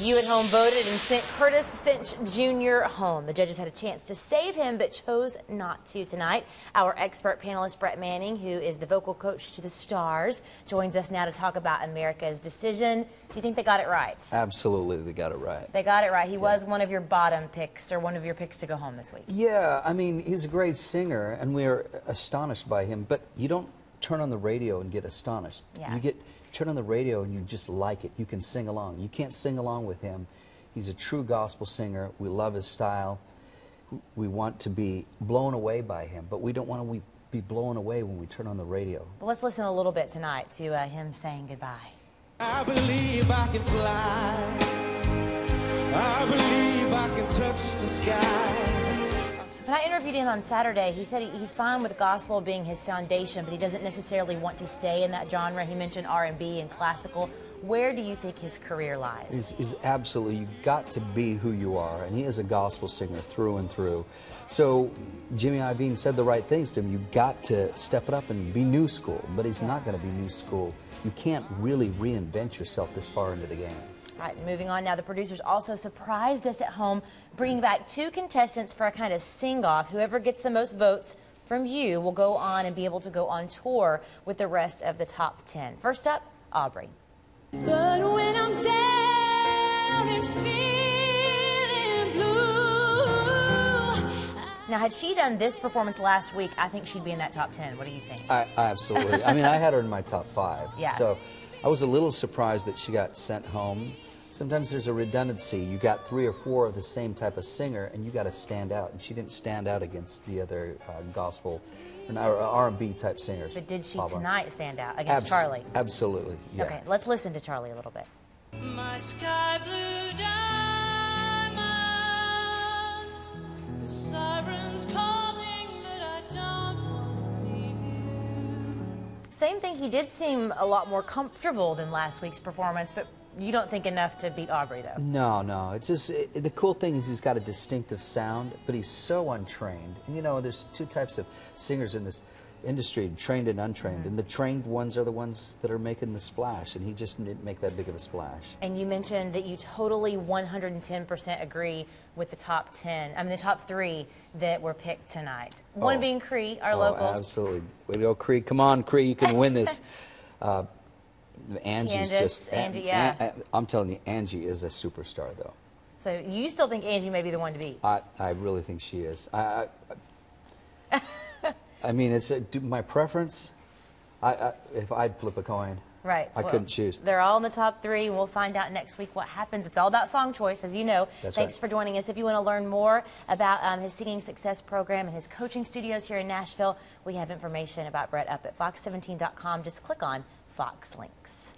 You at home voted and sent Curtis Finch, Jr. home. The judges had a chance to save him but chose not to tonight. Our expert panelist, Brett Manning, who is the vocal coach to the stars, joins us now to talk about America's decision. Do you think they got it right? Absolutely, they got it right. They got it right. He was one of your bottom picks, or one of your picks to go home this week. Yeah, I mean, he's a great singer, and we are astonished by him, but you don't turn on the radio and get astonished. Yeah. You turn on the radio and you just like it. You can sing along. You can't sing along with him. He's a true gospel singer. We love his style. We want to be blown away by him, but we don't want to be blown away when we turn on the radio. Well, let's listen a little bit tonight to him saying goodbye. I believe I can fly. I believe I can touch the sky. When I interviewed him on Saturday, he said he's fine with gospel being his foundation, but he doesn't necessarily want to stay in that genre. He mentioned R&B and classical. Where do you think his career lies? He's absolutely, you've got to be who you are, and he is a gospel singer through and through. So Jimmy Iovine said the right things to him. You've got to step it up and be new school, but he's not going to be new school. You can't really reinvent yourself this far into the game. All right, moving on now, the producers also surprised us at home, bringing back two contestants for a kind of sing-off. Whoever gets the most votes from you will go on and be able to go on tour with the rest of the top 10. First up, Aubrey. But when I'm down and feeling blue, now, had she done this performance last week, I think she'd be in that top 10. What do you think? I absolutely. I mean, I had her in my top 5. Yeah. So I was a little surprised that she got sent home. Sometimes there's a redundancy. You got 3 or 4 of the same type of singer, and you got to stand out. And she didn't stand out against the other gospel or R&B type singers. But did she tonight stand out against Charlie? Absolutely. Yeah. Okay, let's listen to Charlie a little bit. My sky blue diamond, the sirens calling, but I don't want to leave you. Same thing. He did seem a lot more comfortable than last week's performance, but you don't think enough to beat Aubrey, though? No, no. It's just the cool thing is he's got a distinctive sound, but he's so untrained. And you know, there's two types of singers in this industry, trained and untrained. And the trained ones are the ones that are making the splash, and he just didn't make that big of a splash. And you mentioned that you totally 110% agree with the top 10, I mean the top 3 that were picked tonight. One being Cree, our local. Absolutely. Way to go, Cree. Come on, Cree. You can win this. Angie, I'm telling you, Angie is a superstar, though. So you still think Angie may be the one to beat? I really think she is. I mean, it's my preference. If I'd flip a coin, right? I couldn't choose. They're all in the top 3. We'll find out next week what happens. It's all about song choice, as you know. Thanks for joining us. If you want to learn more about his singing success program and his coaching studios here in Nashville, we have information about Brett up at fox17.com. Just click on Fox Links.